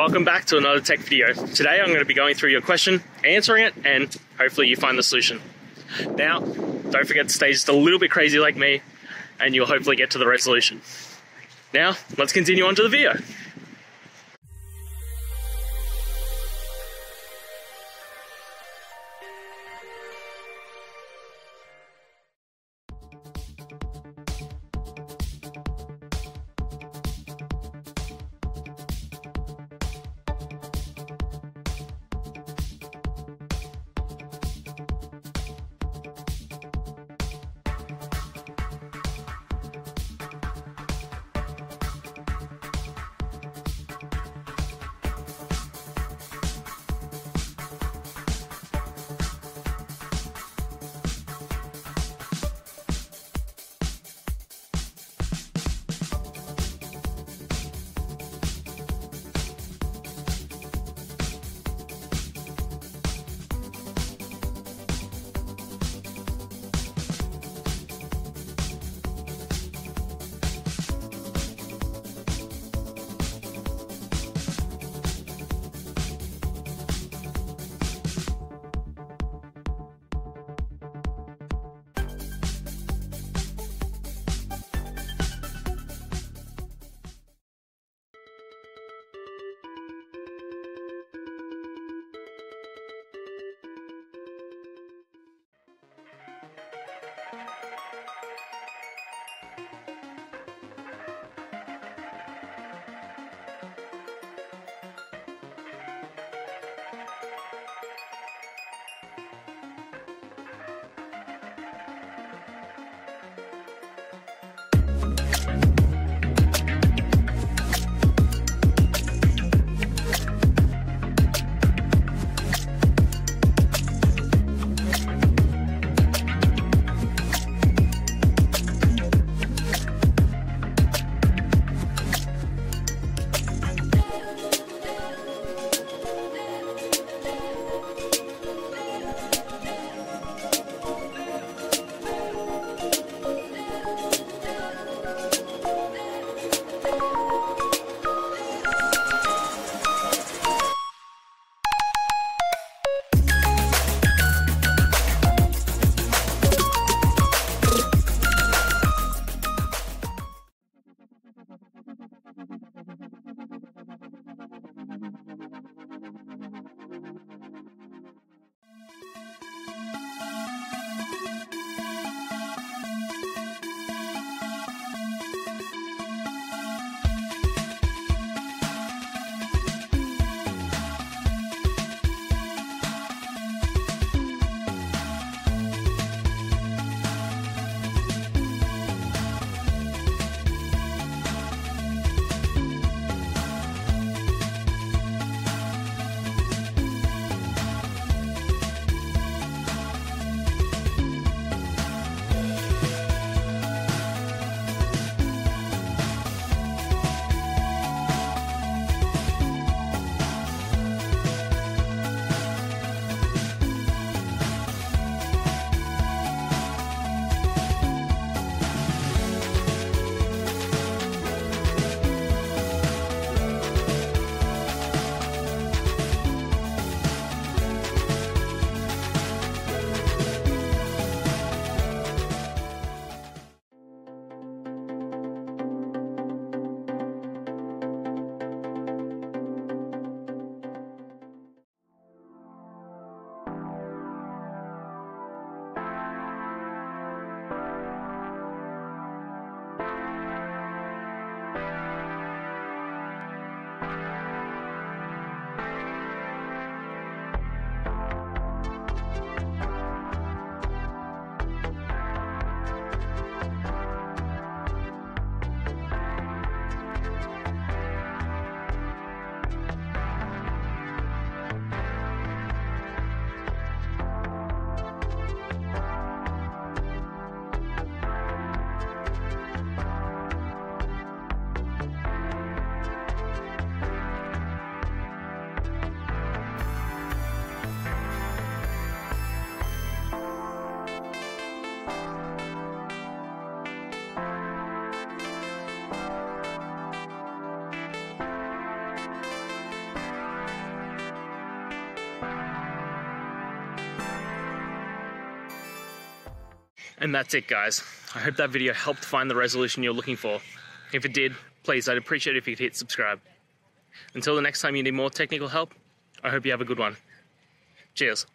Welcome back to another tech video. Today I'm going to be going through your question, answering it, and hopefully you find the solution. Now, don't forget to stay just a little bit crazy like me, and you'll hopefully get to the resolution. Now, let's continue on to the video. And that's it, guys. I hope that video helped find the resolution you're looking for. If it did, please, I'd appreciate it if you'd hit subscribe. Until the next time you need more technical help, I hope you have a good one. Cheers.